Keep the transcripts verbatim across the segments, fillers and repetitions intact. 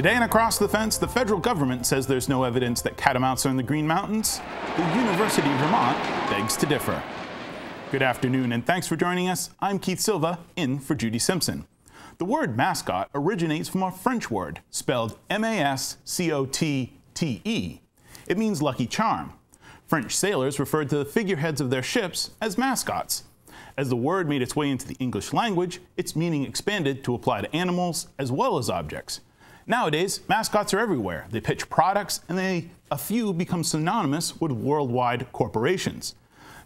Today in Across the Fence, the federal government says there's no evidence that catamounts are in the Green Mountains. The University of Vermont begs to differ. Good afternoon, and thanks for joining us. I'm Keith Silva, in for Judy Simpson. The word mascot originates from a French word spelled M A S C O T T E. It means lucky charm. French sailors referred to the figureheads of their ships as mascots. As the word made its way into the English language, its meaning expanded to apply to animals as well as objects. Nowadays, mascots are everywhere. They pitch products, and they, a few become synonymous with worldwide corporations.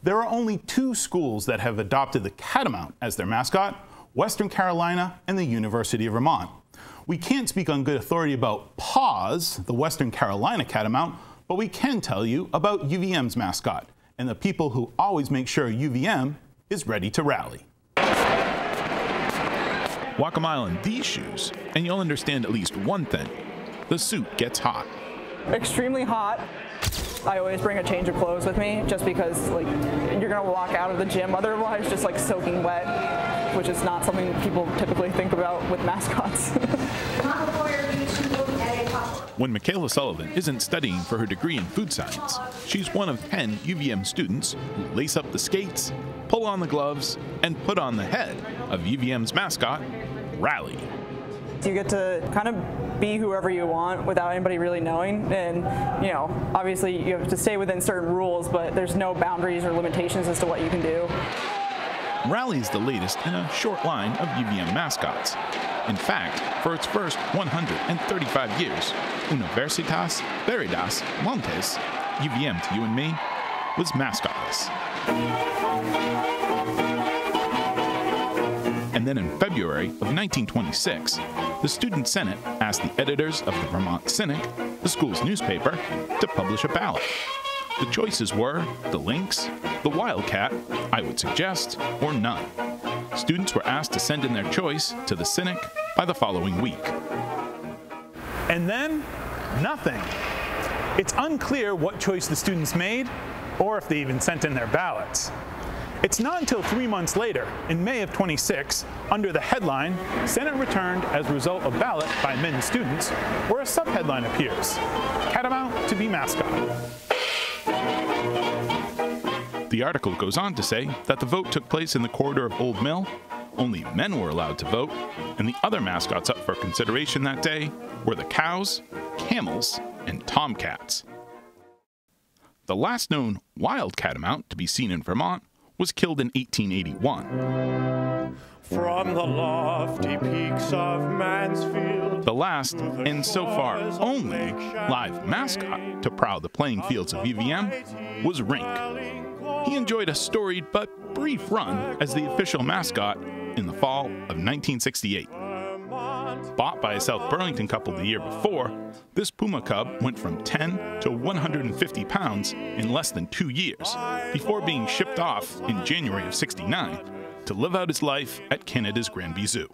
There are only two schools that have adopted the catamount as their mascot: Western Carolina and the University of Vermont. We can't speak on good authority about PAWS, the Western Carolina catamount, but we can tell you about U V M's mascot and the people who always make sure U V M is ready to rally. Walk a mile in these shoes, and you'll understand at least one thing. The suit gets hot. Extremely hot. I always bring a change of clothes with me just because, like, you're gonna walk out of the gym otherwise just like soaking wet, which is not something people typically think about with mascots. When Michaela Sullivan isn't studying for her degree in food science, she's one of ten U V M students who lace up the skates, pull on the gloves, and put on the head of U V M's mascot, Rally. You get to kind of be whoever you want without anybody really knowing, and, you know, obviously you have to stay within certain rules, but there's no boundaries or limitations as to what you can do. Rally is the latest in a short line of U V M mascots. In fact, for its first one hundred thirty-five years, Universitas Veritas Montes, U V M to you and me, was mascotless. And then in February of nineteen twenty-six, the Student Senate asked the editors of the Vermont Cynic, the school's newspaper, to publish a ballot. The choices were the lynx, the wildcat, I would suggest, or none. Students were asked to send in their choice to the Cynic by the following week. And then, nothing. It's unclear what choice the students made, or if they even sent in their ballots. It's not until three months later, in May of twenty-six, under the headline, Senate returned as result of ballot by men students, where a subheadline appears, Catamount to be mascot. The article goes on to say that the vote took place in the corridor of Old Mill, only men were allowed to vote, and the other mascots up for consideration that day were the cows, camels, and tomcats. The last known wild catamount to be seen in Vermont was killed in eighteen eighty-one. From the lofty peaks of Mansfield, the last, and so far only, live mascot to prowl the playing fields of U V M was Rink. He enjoyed a storied but brief run as the official mascot in the fall of nineteen sixty-eight. Bought by a South Burlington couple the year before, this puma cub went from ten to one hundred fifty pounds in less than two years, before being shipped off in January of sixty-nine to live out his life at Canada's Granby Zoo.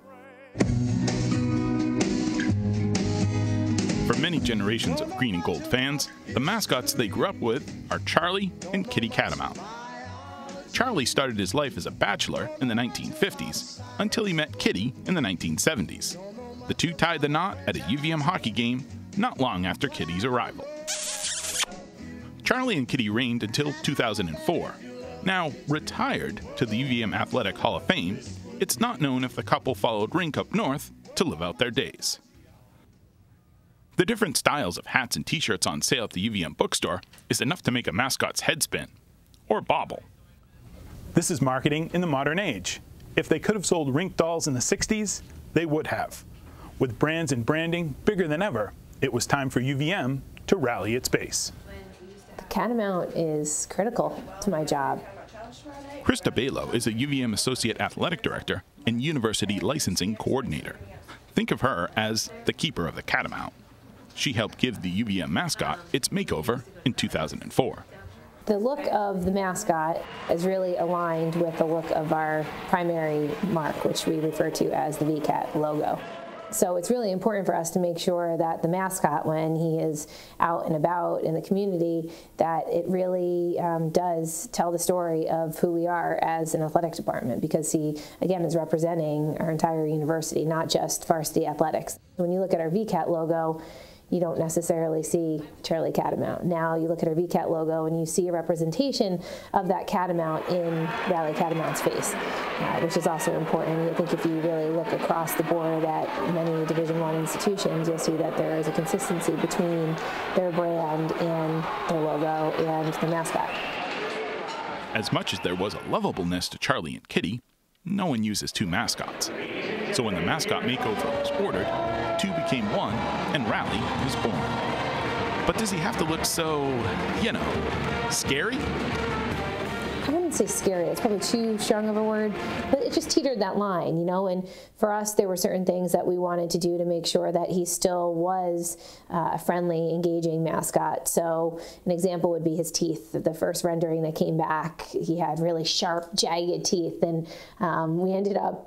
For many generations of green and gold fans, the mascots they grew up with are Charlie and Kitty Catamount. Charlie started his life as a bachelor in the nineteen fifties until he met Kitty in the nineteen seventies. The two tied the knot at a U V M hockey game not long after Kitty's arrival. Charlie and Kitty reigned until two thousand four. Now retired to the U V M Athletic Hall of Fame, it's not known if the couple followed Rink up north to live out their days. The different styles of hats and t-shirts on sale at the U V M bookstore is enough to make a mascot's head spin, or bobble. This is marketing in the modern age. If they could have sold Rink dolls in the sixties, they would have. With brands and branding bigger than ever, it was time for U V M to rally its base. The catamount is critical to my job. Krista Balo is a U V M Associate Athletic Director and University Licensing Coordinator. Think of her as the keeper of the catamount. She helped give the U V M mascot its makeover in two thousand four. The look of the mascot is really aligned with the look of our primary mark, which we refer to as the V CAT logo. So it's really important for us to make sure that the mascot, when he is out and about in the community, that it really um, does tell the story of who we are as an athletic department, because he, again, is representing our entire university, not just varsity athletics. When you look at our V CAT logo, you don't necessarily see Charlie Catamount. Now you look at our V CAT logo and you see a representation of that catamount in Rally Catamount's face, uh, which is also important. I think if you really look across the board at many Division I institutions, you'll see that there is a consistency between their brand and their logo and the mascot. As much as there was a lovableness to Charlie and Kitty, no one uses two mascots. So when the mascot makeover was ordered, two became one, and Rally was born. But does he have to look so, you know, scary? I wouldn't say scary, it's probably too strong of a word, but it just teetered that line, you know, and for us there were certain things that we wanted to do to make sure that he still was uh, a friendly, engaging mascot. So an example would be his teeth. The first rendering that came back, he had really sharp, jagged teeth, and um, we ended up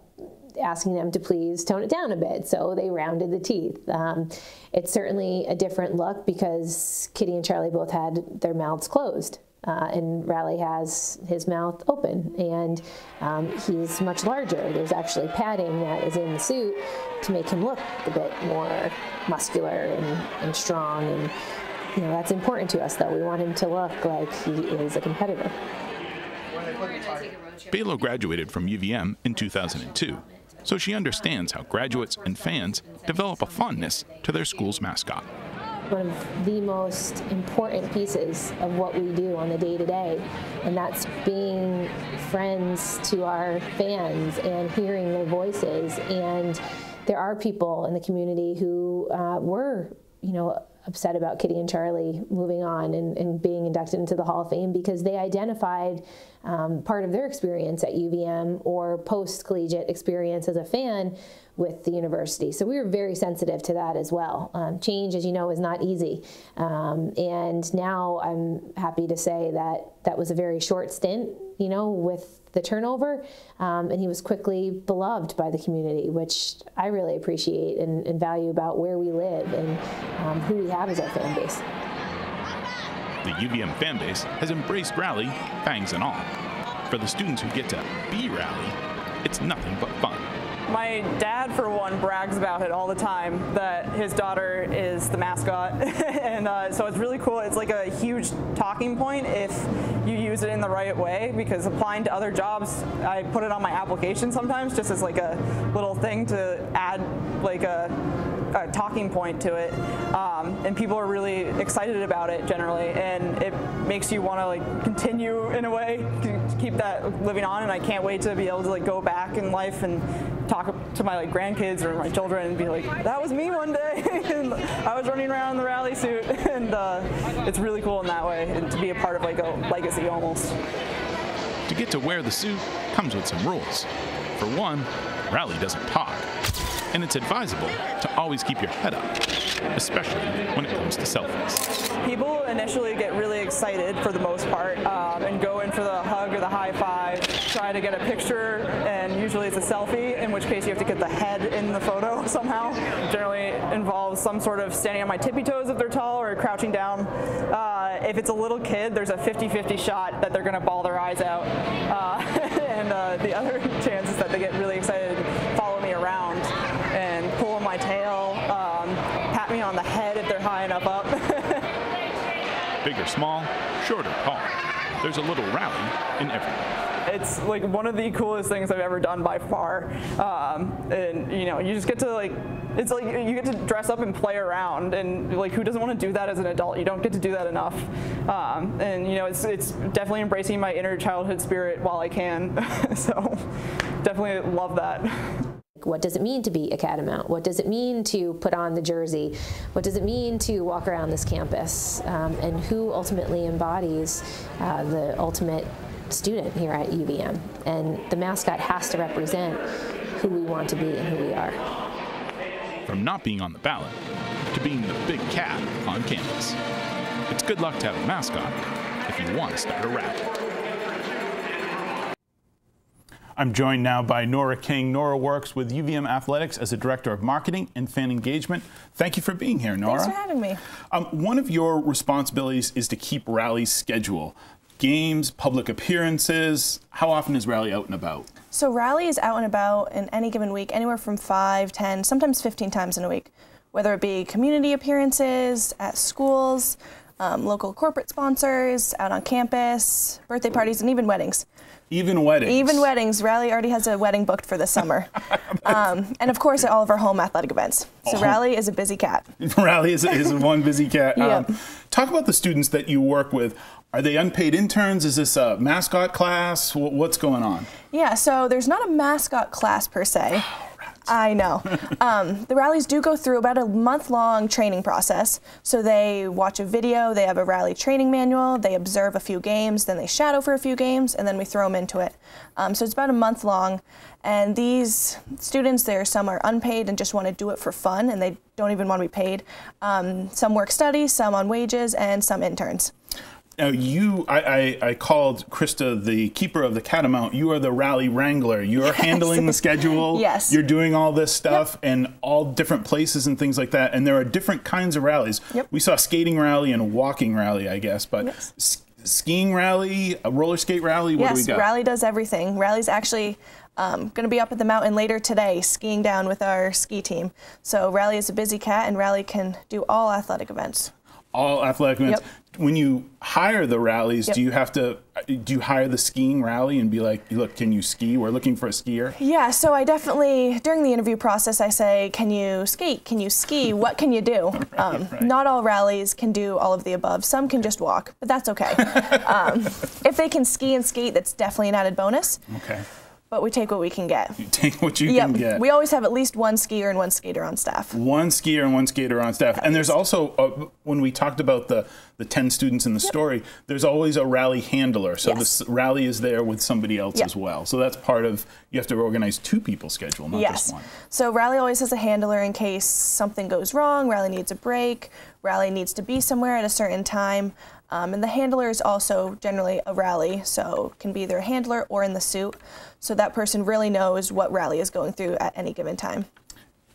asking them to please tone it down a bit, so they rounded the teeth. Um, it's certainly a different look because Kitty and Charlie both had their mouths closed, uh, and Rally has his mouth open, and um, he's much larger. There's actually padding that is in the suit to make him look a bit more muscular and, and strong, and you know, that's important to us, though. We want him to look like he is a competitor. Balo graduated from U V M in two thousand two, so she understands how graduates and fans develop a fondness to their school's mascot. One of the most important pieces of what we do on the day-to-day, and that's being friends to our fans and hearing their voices. And there are people in the community who uh, were, you know, upset about Kitty and Charlie moving on and, and being inducted into the Hall of Fame because they identified um, part of their experience at U V M or post-collegiate experience as a fan with the university. So we were very sensitive to that as well. Um, change, as you know, is not easy. Um, and now I'm happy to say that that was a very short stint, you know, with the turnover, um, and he was quickly beloved by the community, which I really appreciate and, and value about where we live and um, who we have as our fan base. The U V M fan base has embraced Rally, fangs and all. For the students who get to be Rally, it's nothing but fun. My dad, for one, brags about it all the time, that his daughter is the mascot, and uh, so it's really cool. It's like a huge talking point if you use it in the right way, because applying to other jobs, I put it on my application sometimes just as like a little thing to add like a, a talking point to it, um, and people are really excited about it generally, and it makes you want to like continue in a way to keep that living on. And I can't wait to be able to like go back in life and talk to my like grandkids or my children and be like, that was me one day, and I was running around in the Rally suit, and uh, it's really cool in that way, and to be a part of like a legacy almost. To get to wear the suit comes with some rules. For one, Rally doesn't talk, and it's advisable to always keep your head up, especially when it comes to selfies. People initially get really excited for the most part um, and go in for the hug or the high five, try to get a picture, and usually it's a selfie, in which case you have to get the head in the photo somehow. Generally involves some sort of standing on my tippy toes if they're tall or crouching down. Uh, if it's a little kid, there's a fifty fifty shot that they're gonna ball their eyes out. Uh, and uh, the other chance is that they get really excited, follow me around and pull on my tail, um, pat me on the head if they're high enough up. Big or small, short or tall, there's a little Rally in everyone. It's like one of the coolest things I've ever done by far, um, and you know, you just get to like, it's like you get to dress up and play around, and like, who doesn't want to do that as an adult? You don't get to do that enough, um, and you know, it's it's definitely embracing my inner childhood spirit while I can. So definitely love that. What does it mean to be a catamount? What does it mean to put on the jersey? What does it mean to walk around this campus? Um, and who ultimately embodies uh, the ultimate student here at U V M, and the mascot has to represent who we want to be and who we are. From not being on the ballot to being the big cat on campus, it's good luck to have a mascot if you want to start a rally. I'm joined now by Nora King. Nora works with U V M Athletics as a Director of Marketing and Fan Engagement. Thank you for being here, Nora. Thanks for having me. Um, one of your responsibilities is to keep Rally's schedule. Games, public appearances. How often is Rally out and about? So Rally is out and about in any given week, anywhere from five, ten, sometimes fifteen times in a week, whether it be community appearances, at schools, Um, local corporate sponsors, out on campus, birthday parties, and even weddings. Even weddings? Even weddings. Rally already has a wedding booked for this summer. um, and, of course, at all of our home athletic events. So oh. Rally is a busy cat. Rally is, is one busy cat. Yep. Um, talk about the students that you work with. Are they unpaid interns? Is this a mascot class? What's going on? Yeah, so there's not a mascot class per se. I know. Um, the rallies do go through about a month-long training process. So they watch a video, they have a rally training manual, they observe a few games, then they shadow for a few games, and then we throw them into it. Um, so it's about a month long. And these students, there some are unpaid and just want to do it for fun, and they don't even want to be paid. Um, some work study, some on wages, and some interns. Now you, I, I, I called Krista the keeper of the Catamount. You are the rally wrangler. You're yes. handling the schedule. Yes. You're doing all this stuff yep. and all different places and things like that. And there are different kinds of rallies. Yep. We saw skating rally and walking rally, I guess. But yes. sk skiing rally, a roller skate rally, what yes, do we got? Yes, Rally does everything. Rally's actually um, going to be up at the mountain later today, skiing down with our ski team. So Rally is a busy cat, and Rally can do all athletic events. All athletic events. Yep. When you hire the rallies, yep. do you have to, do you hire the skiing rally and be like, look, can you ski? We're looking for a skier. Yeah, so I definitely, during the interview process, I say, can you skate? Can you ski? What can you do? Right, um, right. Not all rallies can do all of the above. Some can just walk, but that's okay. um, if they can ski and skate, that's definitely an added bonus. Okay. But we take what we can get. You take what you yep. can get. We always have at least one skier and one skater on staff. One skier and one skater on staff. At and least. There's also, a, when we talked about the, the ten students in the yep. story, there's always a rally handler. So yes. the rally is there with somebody else yep. as well. So that's part of, you have to organize two people's schedule, not yes. just one. So Rally always has a handler in case something goes wrong, Rally needs a break, Rally needs to be somewhere at a certain time. Um, and the handler is also generally a rally, so can be either a handler or in the suit. So that person really knows what rally is going through at any given time.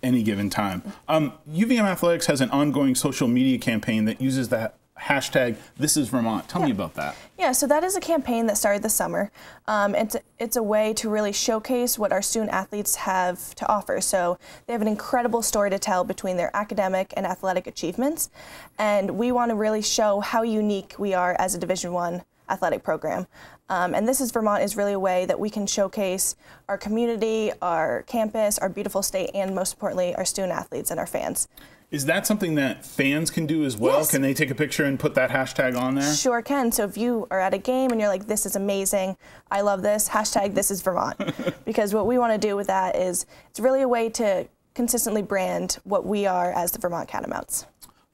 Any given time. Um, U V M Athletics has an ongoing social media campaign that uses that hashtag, This is Vermont. Tell yeah. me about that. Yeah, so that is a campaign that started this summer. Um, it's, it's a way to really showcase what our student athletes have to offer. So they have an incredible story to tell between their academic and athletic achievements. And we want to really show how unique we are as a Division one athletic program. Um, and This is Vermont is really a way that we can showcase our community, our campus, our beautiful state, and most importantly, our student athletes and our fans. Is that something that fans can do as well? Yes. Can they take a picture and put that hashtag on there? Sure can. So if you are at a game and you're like, this is amazing, I love this, hashtag This is Vermont. Because what we want to do with that is it's really a way to consistently brand what we are as the Vermont Catamounts.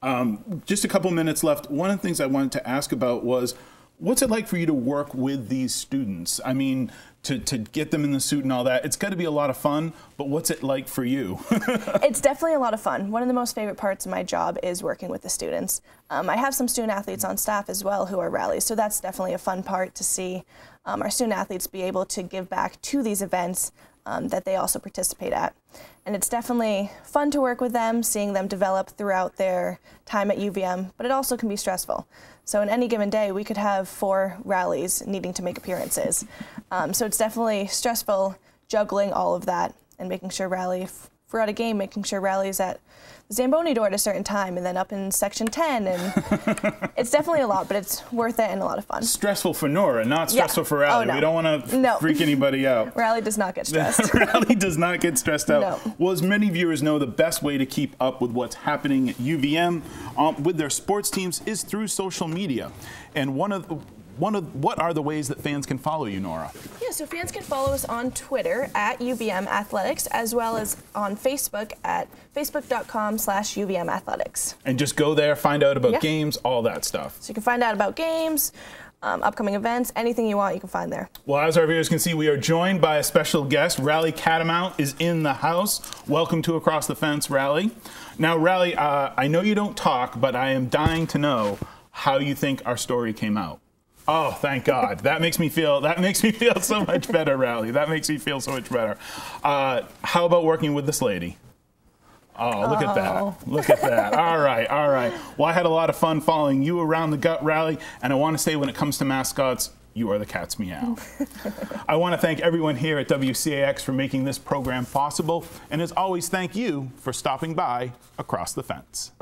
Um, just a couple minutes left. One of the things I wanted to ask about was, what's it like for you to work with these students? I mean, to, to get them in the suit and all that, it's got to be a lot of fun, but what's it like for you? It's definitely a lot of fun. One of the most favorite parts of my job is working with the students. Um, I have some student athletes on staff as well who are rallies, so that's definitely a fun part to see um, our student athletes be able to give back to these events um, that they also participate at. And it's definitely fun to work with them, seeing them develop throughout their time at U V M, but it also can be stressful. So in any given day, we could have four rallies needing to make appearances. Um, so it's definitely stressful juggling all of that and making sure Rally, if we're at a game, making sure Rally is at the Zamboni door at a certain time and then up in section ten. And it's definitely a lot, but it's worth it and a lot of fun. Stressful for Nora, not stressful yeah. for Rally. Oh, no. We don't want to no. freak anybody out. Rally does not get stressed. Rally does not get stressed out. No. Well, as many viewers know, the best way to keep up with what's happening at U V M um, with their sports teams is through social media. And one of the One of, what are the ways that fans can follow you, Nora? Yeah, so fans can follow us on Twitter at U V M Athletics, as well as on Facebook at facebook dot com slash U V M Athletics. And just go there, find out about yeah. games, all that stuff. So you can find out about games, um, upcoming events, anything you want, you can find there. Well, as our viewers can see, we are joined by a special guest. Rally Catamount is in the house. Welcome to Across the Fence, Rally. Now, Rally, uh, I know you don't talk, but I am dying to know how you think our story came out. Oh, thank God. That makes me feel, that makes me feel so much better, Rally. That makes me feel so much better. Uh, how about working with this lady? Oh, look oh. at that. Look at that. All right, all right. Well, I had a lot of fun following you around the gut, Rally, and I want to say when it comes to mascots, you are the cat's meow. I want to thank everyone here at W C A X for making this program possible, and as always, thank you for stopping by Across the Fence.